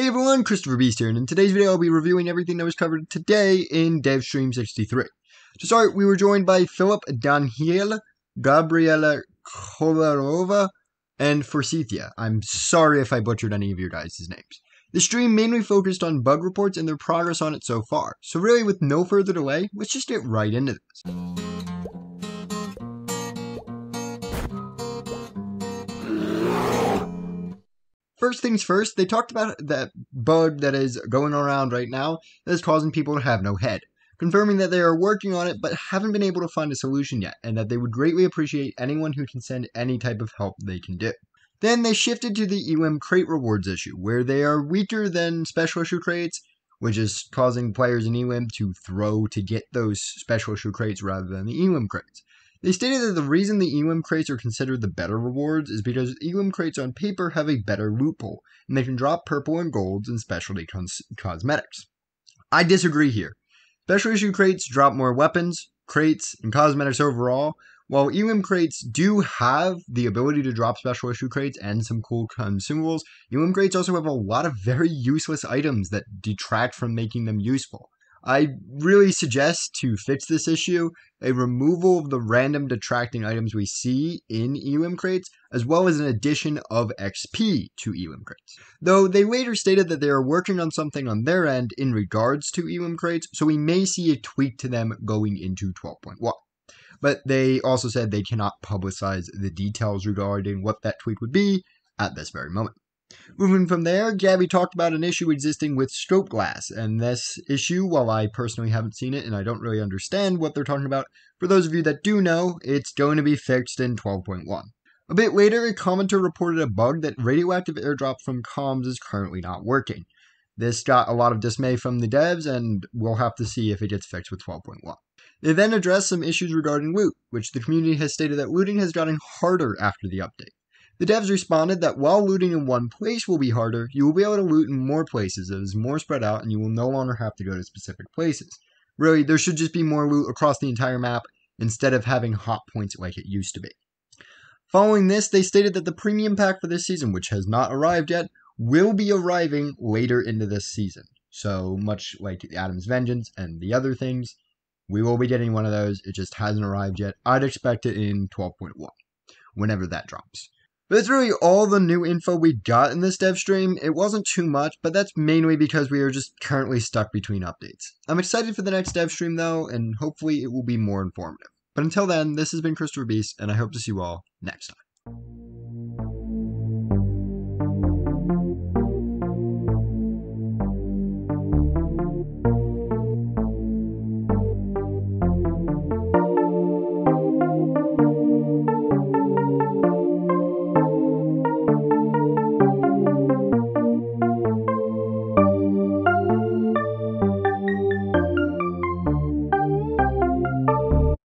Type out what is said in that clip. Hey everyone, Christopher Beast here, and in today's video I'll be reviewing everything that was covered today in Devstream 63. To start, we were joined by Philip Danhiel, Gabriela Kovarova, and Forsythia. I'm sorry if I butchered any of your guys' names. The stream mainly focused on bug reports and their progress on it so far, so really with no further delay, let's just get right into this. First things first, they talked about that bug that is going around right now that is causing people to have no head, confirming that they are working on it but haven't been able to find a solution yet, and that they would greatly appreciate anyone who can send any type of help they can do. Then they shifted to the ELM crate rewards issue, where they are weaker than special issue crates, which is causing players in ELM to throw to get those special issue crates rather than the ELM crates. They stated that the reason the ELM crates are considered the better rewards is because ELM crates on paper have a better loot pool, and they can drop purple and golds and specialty cosmetics. I disagree here. Special issue crates drop more weapons, crates, and cosmetics overall, while ELM crates do have the ability to drop special issue crates and some cool consumables. ELM crates also have a lot of very useless items that detract from making them useful. I really suggest, to fix this issue, a removal of the random detracting items we see in ELM crates, as well as an addition of XP to ELM crates. Though they later stated that they are working on something on their end in regards to ELM crates, so we may see a tweak to them going into 12.1. But they also said they cannot publicize the details regarding what that tweak would be at this very moment. Moving from there, Gabby talked about an issue existing with scope glass, and this issue, while I personally haven't seen it and I don't really understand what they're talking about, for those of you that do know, it's going to be fixed in 12.1. A bit later, a commenter reported a bug that radioactive airdrop from comms is currently not working. This got a lot of dismay from the devs, and we'll have to see if it gets fixed with 12.1. They then addressed some issues regarding loot, which the community has stated that looting has gotten harder after the update. The devs responded that while looting in one place will be harder, you will be able to loot in more places that is more spread out, and you will no longer have to go to specific places. Really, there should just be more loot across the entire map instead of having hot points like it used to be. Following this, they stated that the premium pack for this season, which has not arrived yet, will be arriving later into this season. So much like Adam's Vengeance and the other things, we will be getting one of those. It just hasn't arrived yet. I'd expect it in 12.1, whenever that drops. But that's really all the new info we got in this dev stream. It wasn't too much, but that's mainly because we are just currently stuck between updates. I'm excited for the next dev stream though, and hopefully it will be more informative. But until then, this has been Christopher Beast, and I hope to see you all next time.